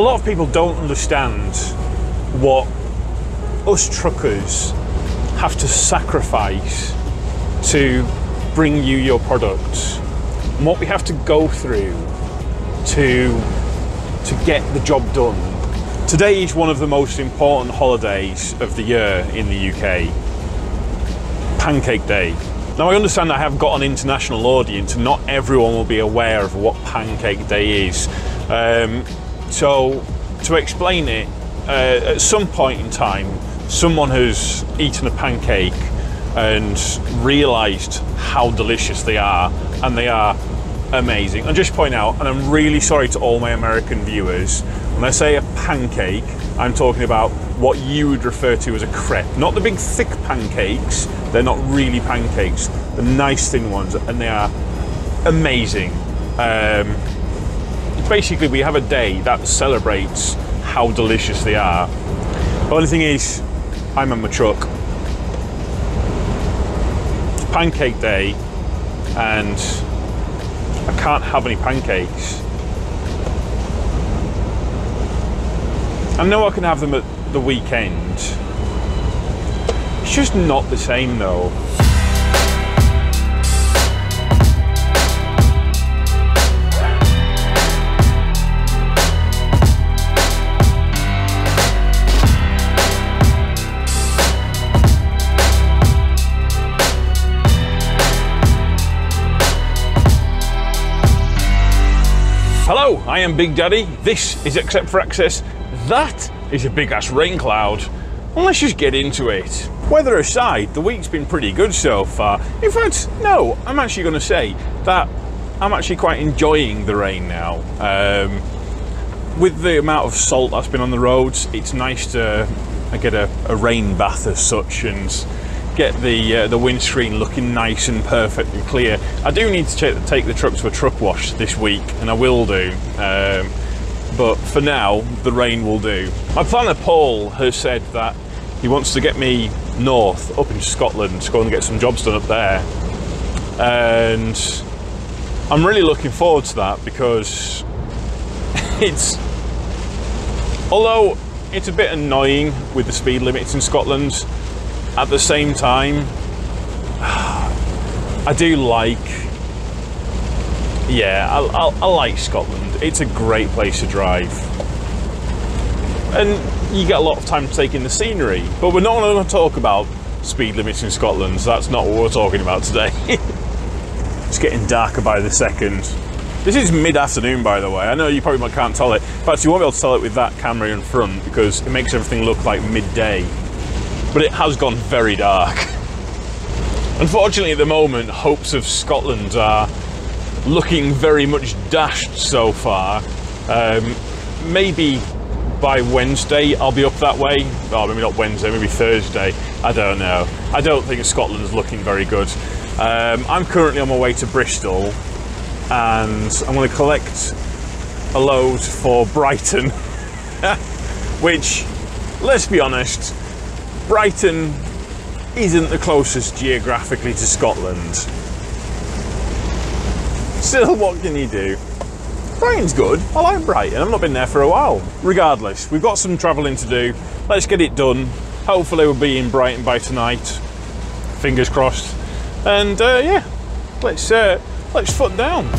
a lot of people don't understand what us truckers have to sacrifice to bring you your products, and what we have to go through to get the job done. Today is one of the most important holidays of the year in the UK, Pancake Day. Now I understand I have got an international audience and not everyone will be aware of what Pancake Day is. So to explain it, at some point in time, someone has eaten a pancake and realised how delicious they are, and they are amazing. And just point out, and I'm really sorry to all my American viewers, when I say a pancake, I'm talking about what you would refer to as a crepe. Not the big thick pancakes, they're not really pancakes, the nice thin ones, and they are amazing. Basically, we have a day that celebrates how delicious they are. The only thing is, I'm on my truck. It's Pancake Day, and I can't have any pancakes. I know I can have them at the weekend. It's just not the same though. Hello, I am Big Daddy, this is Except for Access, that is a big ass rain cloud, and let's just get into it. Weather aside, the week's been pretty good so far. In fact, no, I'm actually going to say that I'm actually quite enjoying the rain now. With the amount of salt that's been on the roads, it's nice to get a rain bath as such and get the windscreen looking nice and perfect and clear. I do need to take the truck to a truck wash this week, and I will do, but for now the rain will do. My planner Paul has said that he wants to get me north up in Scotland to go and get some jobs done up there, and I'm really looking forward to that because although it's a bit annoying with the speed limits in Scotland, at the same time, I do like, I like Scotland. It's a great place to drive. And you get a lot of time to take in the scenery, but we're not going to talk about speed limits in Scotland, so that's not what we're talking about today. It's getting darker by the second. This is mid-afternoon, by the way. I know you probably can't tell it. In fact, you won't be able to tell it with that camera in front because it makes everything look like midday. But it has gone very dark. Unfortunately, at the moment, hopes of Scotland are looking very much dashed so far. Maybe by Wednesday I'll be up that way. Oh, maybe not Wednesday, maybe Thursday. I don't know. I don't think Scotland's looking very good. I'm currently on my way to Bristol, and I'm going to collect a load for Brighton, which, let's be honest, Brighton isn't the closest geographically to Scotland. Still, what can you do? Brighton's good. I like Brighton. I've not been there for a while. Regardless, we've got some travelling to do. Let's get it done. Hopefully we'll be in Brighton by tonight. Fingers crossed. And yeah, let's foot down.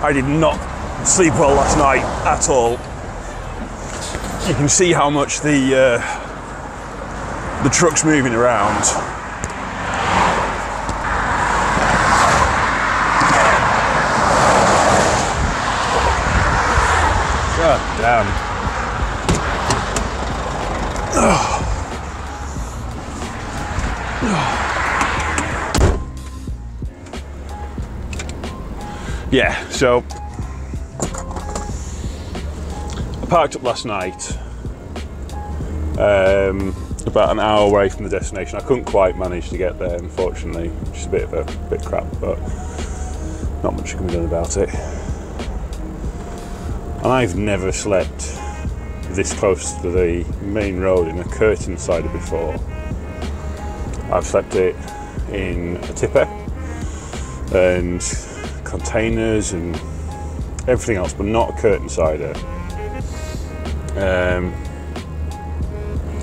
I did not sleep well last night at all. You can see how much the truck's moving around. God damn. Yeah, so I parked up last night. about an hour away from the destination. I couldn't quite manage to get there, unfortunately, which is a bit of a bit crap, but not much can be done about it. And I've never slept this close to the main road in a Curtainsider before. I've slept it in a tipper and containers and everything else, but not a Curtainsider.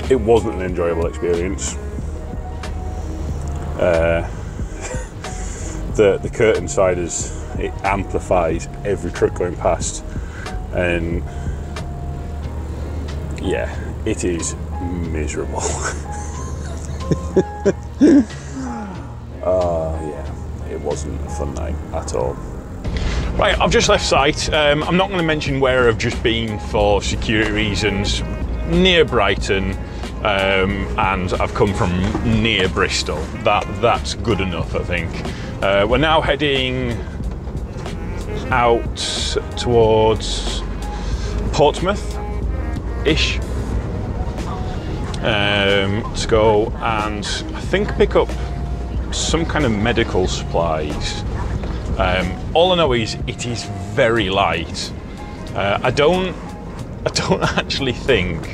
It wasn't an enjoyable experience. The Curtainsiders, it amplifies every truck going past, and yeah, it is miserable. Yeah, it wasn't a fun night at all. Right, I've just left site. I'm not going to mention where I've just been for security reasons. Near Brighton, and I've come from near Bristol. That's good enough, I think. We're now heading out towards Portsmouth-ish to go and I think pick up some kind of medical supplies. All I know is it is very light. I don't actually think,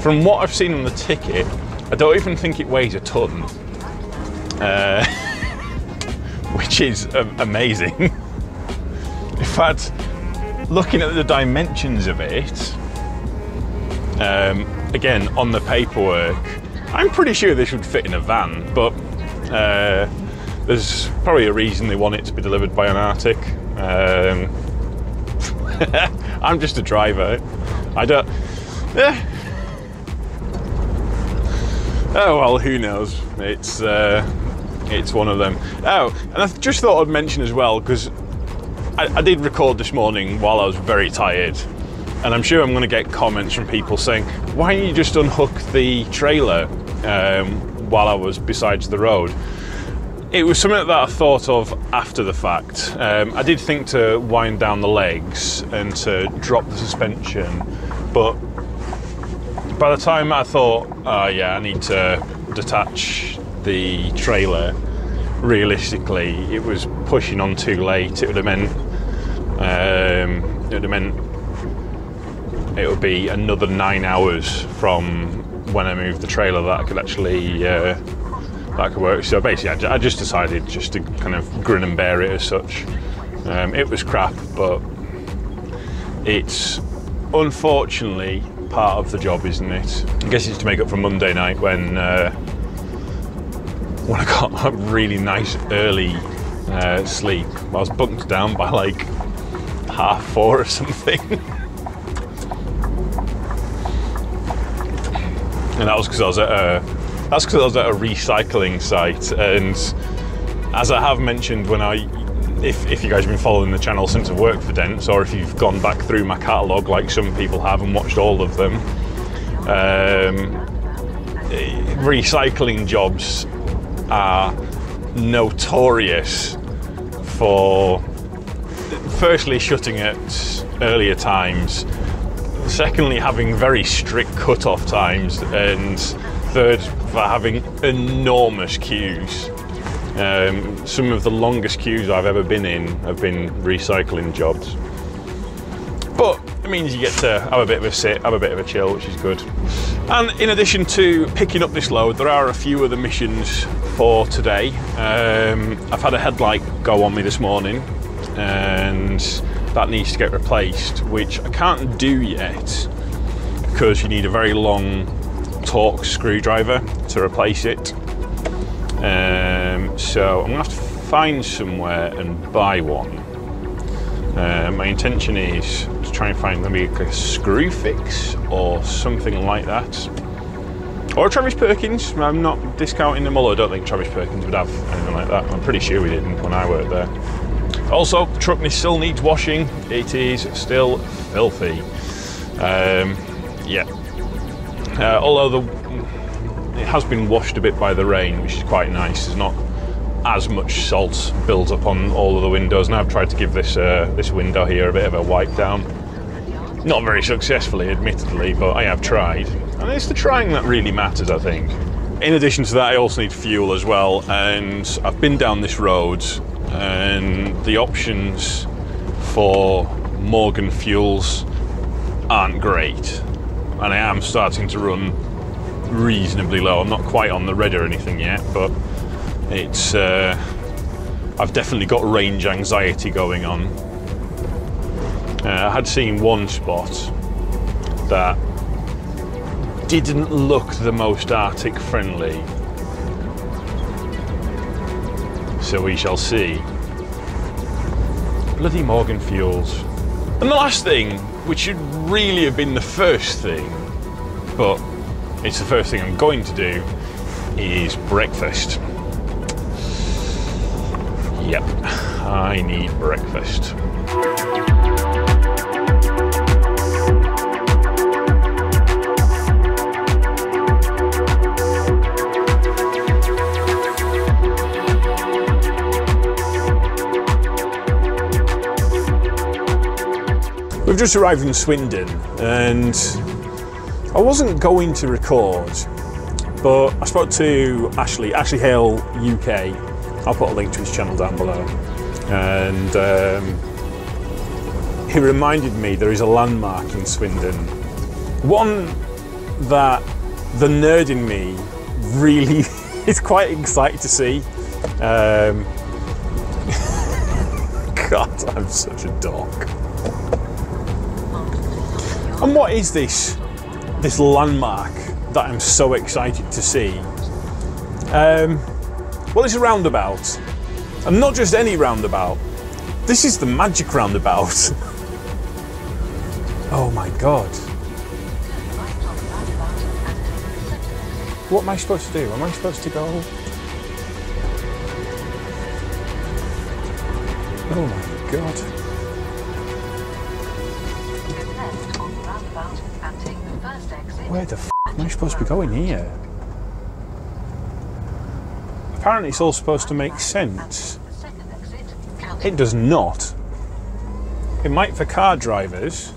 from what I've seen on the ticket, I don't even think it weighs a ton, which is amazing. In fact, looking at the dimensions of it, again, on the paperwork, I'm pretty sure this would fit in a van, but there's probably a reason they want it to be delivered by an Arctic. I'm just a driver. I don't... Oh well, who knows? It's one of them. Oh, and I just thought I'd mention as well, because I did record this morning while I was very tired, and I'm sure I'm going to get comments from people saying, "Why didn't you just unhook the trailer while I was beside the road?" It was something that I thought of after the fact. I did think to wind down the legs and to drop the suspension, but by the time I thought, oh yeah, I need to detach the trailer, realistically, it was pushing on too late. It would have meant, it would be another 9 hours from when I moved the trailer that I could actually that could work. So basically I just decided just to kind of grin and bear it as such. It was crap, but it's unfortunately part of the job, isn't it? I guess it's to make up for Monday night when I got a really nice early sleep. I was bunked down by like 4:30 or something. And that was because I was at a recycling site, and as I have mentioned, when if you guys have been following the channel since I've worked for Dents, or if you've gone back through my catalogue like some people have and watched all of them, recycling jobs are notorious for, firstly, shutting at earlier times, secondly, having very strict cut-off times, and third, for having enormous queues. Some of the longest queues I've ever been in have been recycling jobs. But it means you get to have a bit of a sit, have a bit of a chill, which is good. And in addition to picking up this load, there are a few other missions for today. I've had a headlight go on me this morning, and that needs to get replaced, which I can't do yet because you need a very long Torx screwdriver to replace it. So I'm gonna have to find somewhere and buy one. My intention is to try and find maybe a screw fix or something like that, or Travis Perkins. I'm not discounting them, although I don't think Travis Perkins would have anything like that. I'm pretty sure we didn't when I worked there. Also, the truck still needs washing. It is still filthy. Yeah. Although it has been washed a bit by the rain, which is quite nice. There's not as much salt built up on all of the windows, and I've tried to give this this window here a bit of a wipe down. Not very successfully, admittedly, but I have tried. And it's the trying that really matters, I think. In addition to that, I also need fuel as well, and I've been down this road and the options for Morgan fuels aren't great, and I am starting to run reasonably low. I'm not quite on the red or anything yet, but it's I've definitely got range anxiety going on. I had seen one spot that didn't look the most Arctic friendly, so we shall see. Bloody Morgan fuels. And the last thing, which should really have been the first thing, but it's the first thing I'm going to do, is breakfast. Yep, I need breakfast. We've just arrived in Swindon, and I wasn't going to record, but I spoke to Ashley Hale UK. I'll put a link to his channel down below. And he reminded me there is a landmark in Swindon. One that the nerd in me really is quite excited to see. God, I'm such a dork. And what is this landmark that I'm so excited to see? Well, it's a roundabout, and not just any roundabout. This is the magic roundabout. Oh my God. What am I supposed to do? Am I supposed to go? Oh my God. Where the f am I supposed to be going here? Apparently it's all supposed to make sense. It does not. It might for car drivers,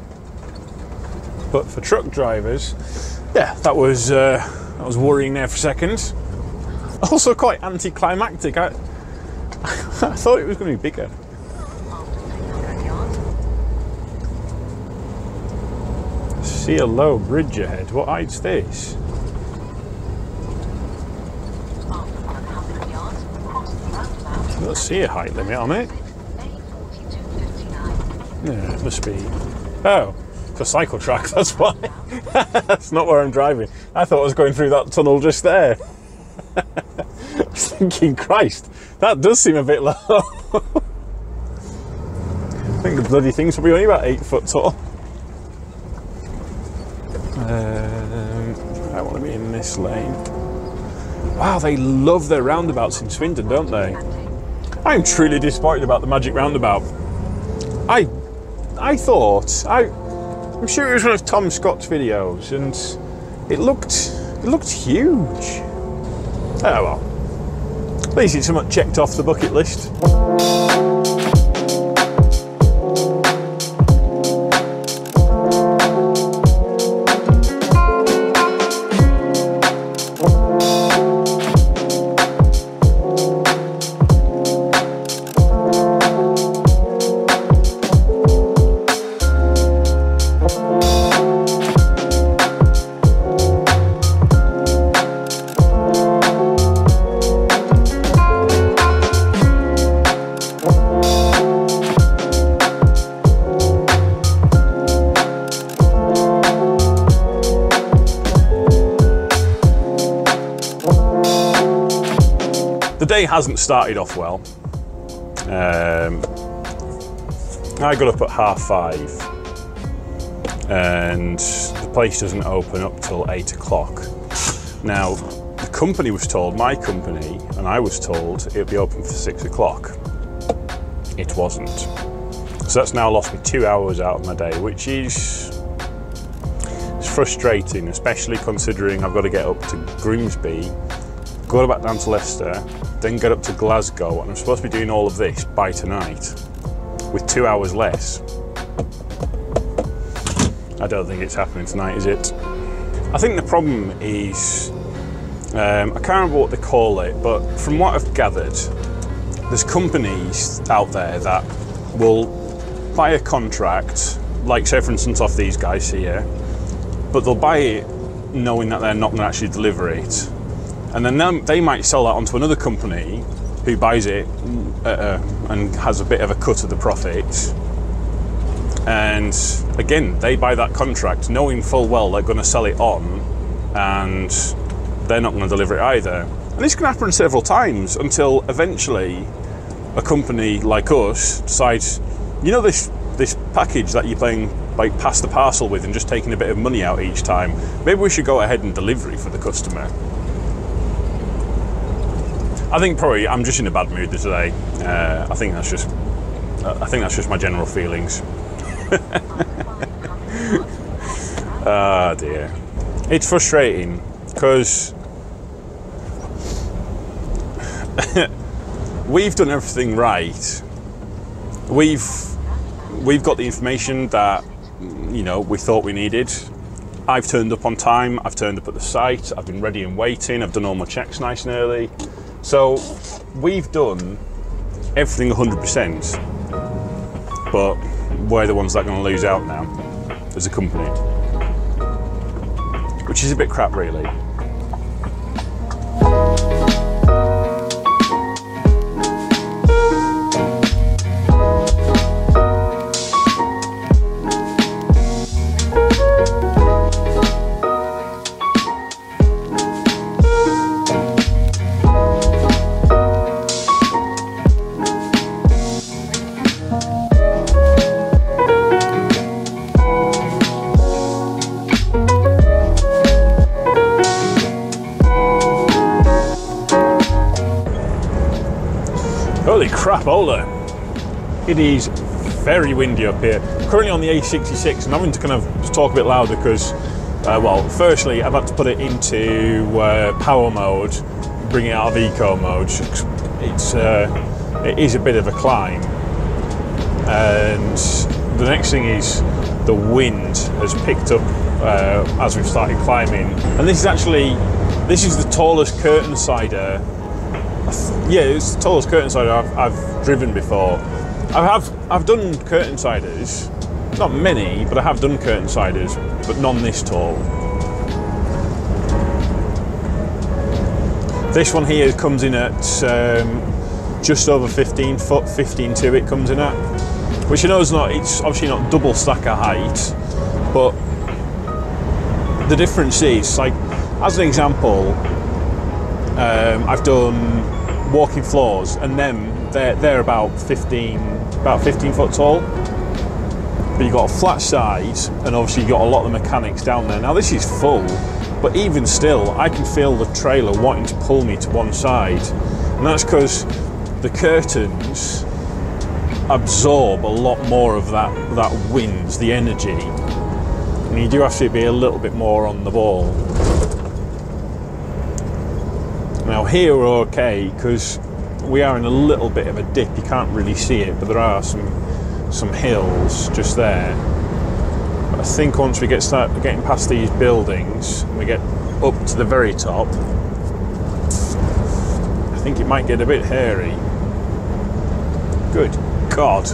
but for truck drivers, yeah, that was worrying there for a second. Also quite anticlimactic. I thought it was going to be bigger. See a low bridge ahead. What height's this? I don't see a height limit on it. Yeah, it must be. Oh, it's a cycle track, that's why. That's not where I'm driving. I thought I was going through that tunnel just there. I was thinking, Christ, that does seem a bit low. I think the bloody thing's probably only about 8 foot tall. I want to be in this lane. Wow, they love their roundabouts in Swindon, don't they? I'm truly disappointed about the magic roundabout. I'm sure it was one of Tom Scott's videos, and it looked huge. Oh well. At least it's somewhat checked off the bucket list. Day hasn't started off well. I got up at 5:30 and the place doesn't open up till 8 o'clock. Now, the company was told, my company, and I was told it'd be open for 6 o'clock. It wasn't. So that's now lost me 2 hours out of my day, which is it's frustrating, especially considering I've got to get up to Grimsby, go back down to Leicester, then get up to Glasgow, and I'm supposed to be doing all of this by tonight with 2 hours less. I don't think it's happening tonight, is it? I think the problem is, I can't remember what they call it, but from what I've gathered, there's companies out there that will buy a contract, like say for instance off these guys here, but they'll buy it knowing that they're not going to actually deliver it. And then they might sell that onto another company who buys it and has a bit of a cut of the profit. And again, they buy that contract knowing full well they're going to sell it on and they're not going to deliver it either. And this can happen several times until eventually a company like us decides, you know, this package that you're playing like pass the parcel with and just taking a bit of money out each time, maybe we should go ahead and deliver it for the customer. I think probably I'm just in a bad mood today. I think that's just my general feelings. Ah, oh dear. It's frustrating because we've done everything right. We've got the information that, you know, we thought we needed. I've turned up on time. I've turned up at the site. I've been ready and waiting. I've done all my checks nice and early. So we've done everything 100%, but we're the ones that are going to lose out now as a company, which is a bit crap really. Crapola. It is very windy up here. Currently on the A66, and I'm having to kind of talk a bit louder because, well, firstly, I've had to put it into power mode, bring it out of eco mode. It is a bit of a climb. And the next thing is the wind has picked up as we've started climbing. And this is the tallest curtain cider. Yeah, it's the tallest curtain cider I've driven before. I've done curtain ciders, not many, but I have done curtain ciders, but none this tall. This one here comes in at just over 15 foot, 15.2 it comes in at, which I know is not, it's obviously not double stacker height, but the difference is, like, as an example, I've done walking floors, and then they're about 15 foot tall. But you've got a flat side, and obviously you've got a lot of the mechanics down there. Now this is full, but even still, I can feel the trailer wanting to pull me to one side, and that's because the curtains absorb a lot more of that wind, the energy, and you do have to be a little bit more on the ball. Now here we're okay because we are in a little bit of a dip. You can't really see it, but there are some hills just there. But I think once we start getting past these buildings and we get up to the very top, I think it might get a bit hairy. Good God!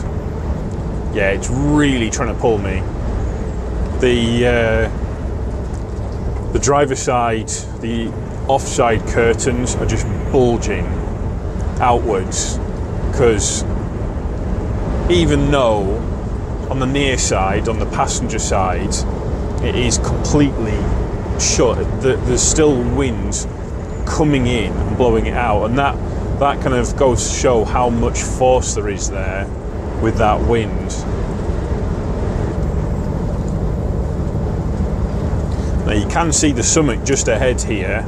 Yeah, it's really trying to pull me. The driver's side, the offside curtains are just bulging outwards because even though on the near side, on the passenger side, it is completely shut, there's still wind coming in and blowing it out, and that kind of goes to show how much force there is there with that wind. Now you can see the summit just ahead here.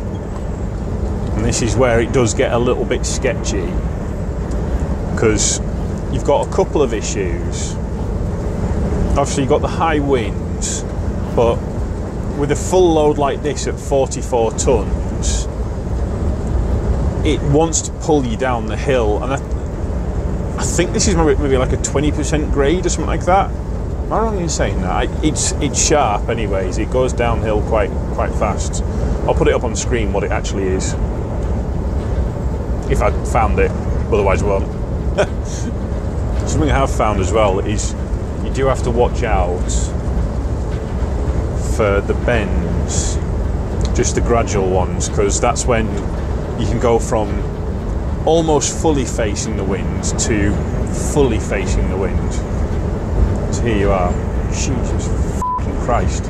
And this is where it does get a little bit sketchy because you've got a couple of issues. Obviously you've got the high winds, but with a full load like this at 44 tons, it wants to pull you down the hill, and I think this is maybe like a 20% grade or something like that. Am I wrong in saying that? It's sharp anyways, it goes downhill quite fast. I'll put it up on screen what it actually is, if I found it, otherwise I won't. Something I have found as well is you do have to watch out for the bends, just the gradual ones, because that's when you can go from almost fully facing the wind to fully facing the wind. So here you are. Jesus fucking Christ.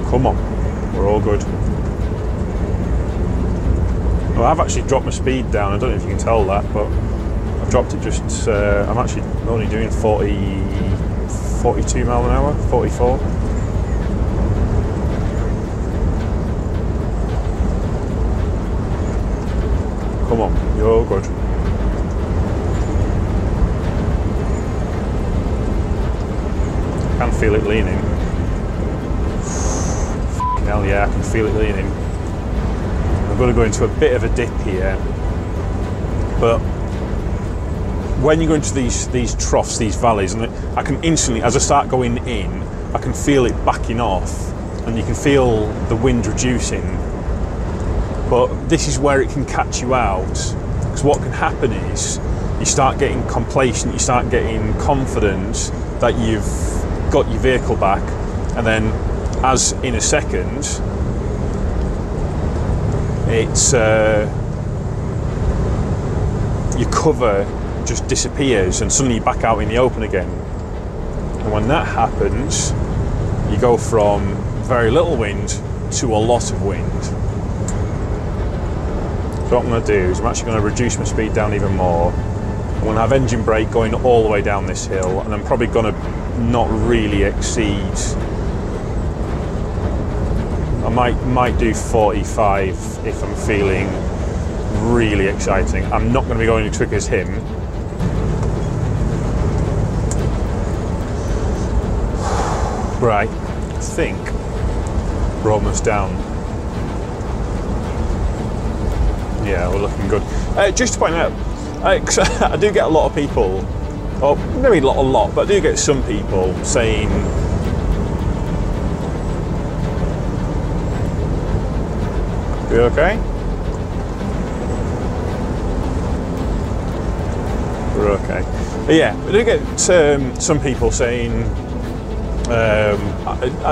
Come on, we're all good. Well, I've actually dropped my speed down. I don't know if you can tell that, but I've dropped it just, I'm actually only doing 42 mile an hour, 44. Come on, you're all good. I can feel it leaning. Hell yeah, I can feel it leaning. I'm going to go into a bit of a dip here, but when you go into these troughs, these valleys, and I can instantly, as I start going in, I can feel it backing off, and you can feel the wind reducing. But this is where it can catch you out, because what can happen is you start getting complacent, you start getting confident that you've got your vehicle back, and then, as in a second, it's your cover just disappears and suddenly you're back out in the open again. And when that happens, you go from very little wind to a lot of wind. So what I'm going to do is I'm actually going to reduce my speed down even more. I'm going to have engine brake going all the way down this hill, and I'm probably going to not really exceed, I might do 45 if I'm feeling really exciting. I'm not going to be going as quick as him. Right, I think we're almost down. Yeah, we're looking good. Just to point out, I do get a lot of people, or maybe not a lot, but I do get some people saying, you okay? We're okay. But yeah, we do get some people saying, I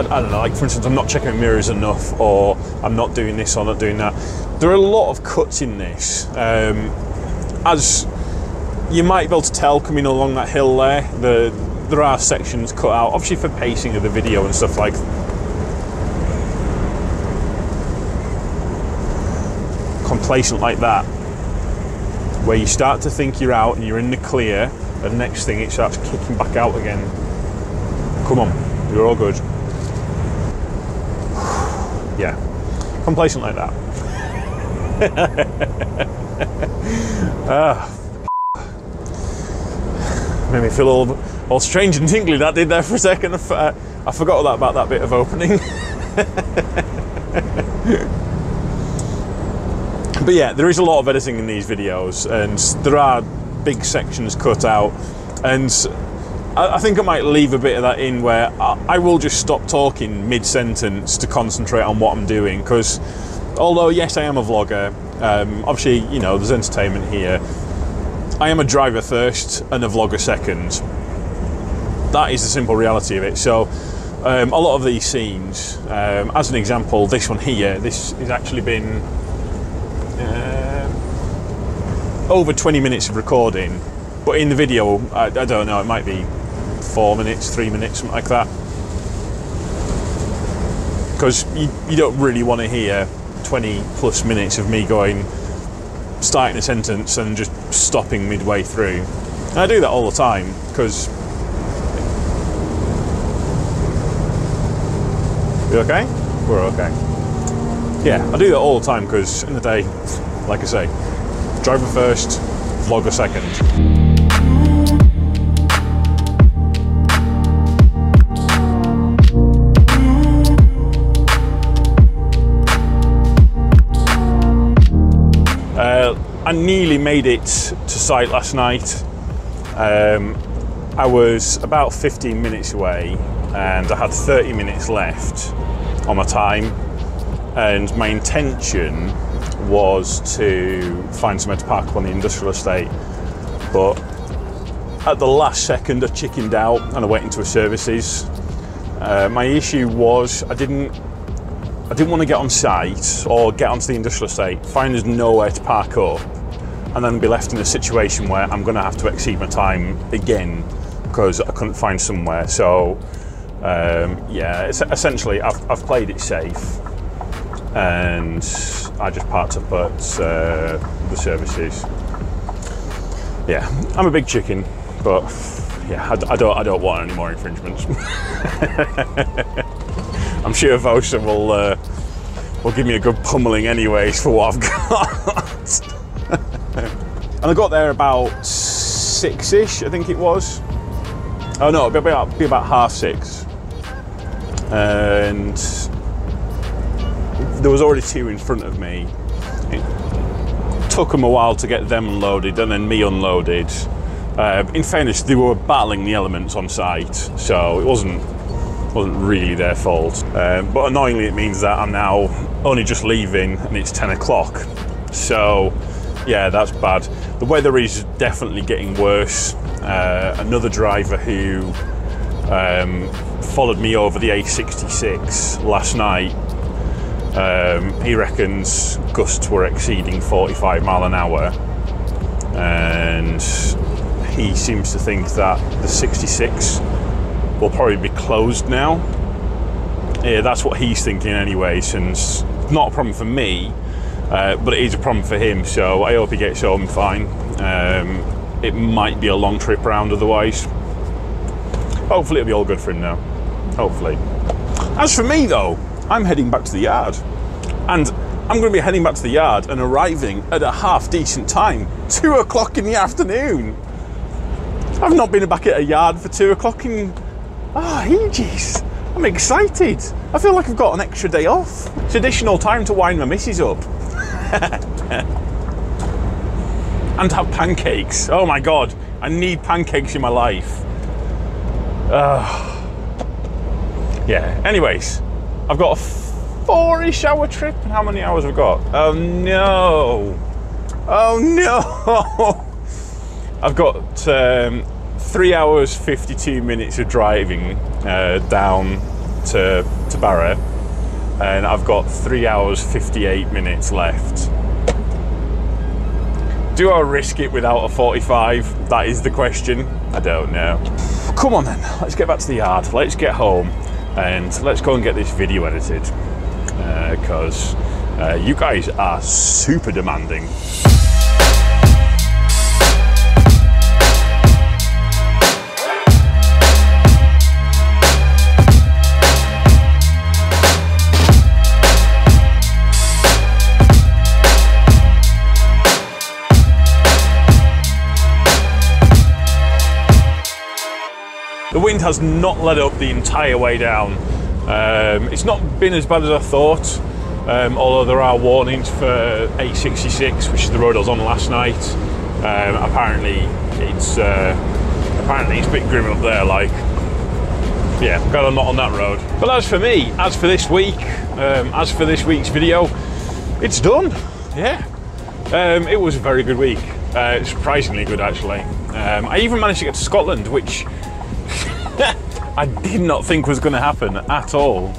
don't know, like for instance, I'm not checking my mirrors enough, or I'm not doing this or not doing that. There are a lot of cuts in this. As you might be able to tell coming along that hill there, there are sections cut out, obviously for pacing of the video and stuff like that. Complacent like that, where you start to think you're out and you're in the clear, and the next thing it starts kicking back out again. Come on, you're all good. Yeah, complacent like that. Made me feel all strange and tingly, that did there for a second. I forgot about that bit of opening. But yeah, there is a lot of editing in these videos, and there are big sections cut out, and I think I might leave a bit of that in where I will just stop talking mid-sentence to concentrate on what I'm doing, because although yes I am a vlogger, obviously you know there's entertainment here, I am a driver first and a vlogger second. That is the simple reality of it. So a lot of these scenes, as an example this one here, this has actually been over 20 minutes of recording, but in the video I don't know, it might be 4 minutes, 3 minutes, something like that, because you don't really want to hear 20 plus minutes of me going, starting a sentence and just stopping midway through. And I do that all the time, because you okay? We're okay. Yeah, I do that all the time, because in the day, like I say, driver first, vlogger second. I nearly made it to site last night. I was about 15 minutes away and I had 30 minutes left on my time, and my intention was to find somewhere to park up on the industrial estate, but at the last second I chickened out and I went into a services. My issue was I didn't want to get on site or get onto the industrial estate, find there's nowhere to park up, and then be left in a situation where I'm going to have to exceed my time again because I couldn't find somewhere. So yeah, essentially I've played it safe and I just parked up at the services. Yeah, I'm a big chicken, but yeah, I don't want any more infringements. I'm sure VOSA will give me a good pummeling anyways for what I've got. And I got there about 6-ish, I think it was. Oh no, it'd be about 6:30. And there was already two in front of me. It took them a while to get them unloaded and then me unloaded. In fairness, they were battling the elements on site, so it wasn't really their fault. But annoyingly, it means that I'm now only just leaving and it's 10 o'clock. So yeah, that's bad. The weather is definitely getting worse. Another driver who followed me over the A66 last night, he reckons gusts were exceeding 45 miles an hour, and he seems to think that the 66 will probably be closed now. Yeah, that's what he's thinking anyway, since it's not a problem for me, but it is a problem for him, so I hope he gets home fine. It might be a long trip round otherwise. Hopefully it'll be all good for him now. Hopefully. As for me though, I'm heading back to the yard, and I'm going to be heading back to the yard and arriving at a half decent time, 2 o'clock in the afternoon. I've not been back at a yard for 2 o'clock in ages. I'm excited. I feel like I've got an extra day off. It's additional time to wind my missus up. And have pancakes. Oh my God, I need pancakes in my life. Yeah, anyways, I've got a 4-ish hour trip, and how many hours have I got? Oh no. Oh no. I've got 3 hours, 52 minutes of driving down to Barrow, and I've got 3 hours, 58 minutes left. Do I risk it without a 45? That is the question. I don't know. Come on then, let's get back to the yard, let's get home, and let's go and get this video edited, because you guys are super demanding. The wind has not let up the entire way down. It's not been as bad as I thought, although there are warnings for A66, which is the road I was on last night. Apparently it's a bit grim up there, like, yeah, glad I'm not on that road. But as for me, as for this week, as for this week's video, it's done, yeah. It was a very good week, surprisingly good actually. I even managed to get to Scotland, which I did not think was going to happen at all.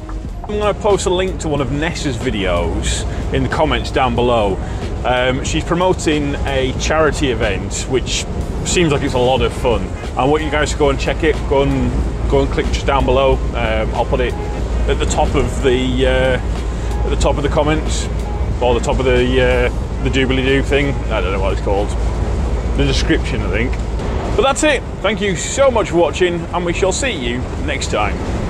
I'm going to post a link to one of Nessa's videos in the comments down below. She's promoting a charity event, which seems like it's a lot of fun. I want you guys to go and check it. Go and click just down below. I'll put it at the top of the comments, or the top of the doobly-doo thing. I don't know what it's called. The description, I think. But that's it. Thank you so much for watching, and we shall see you next time.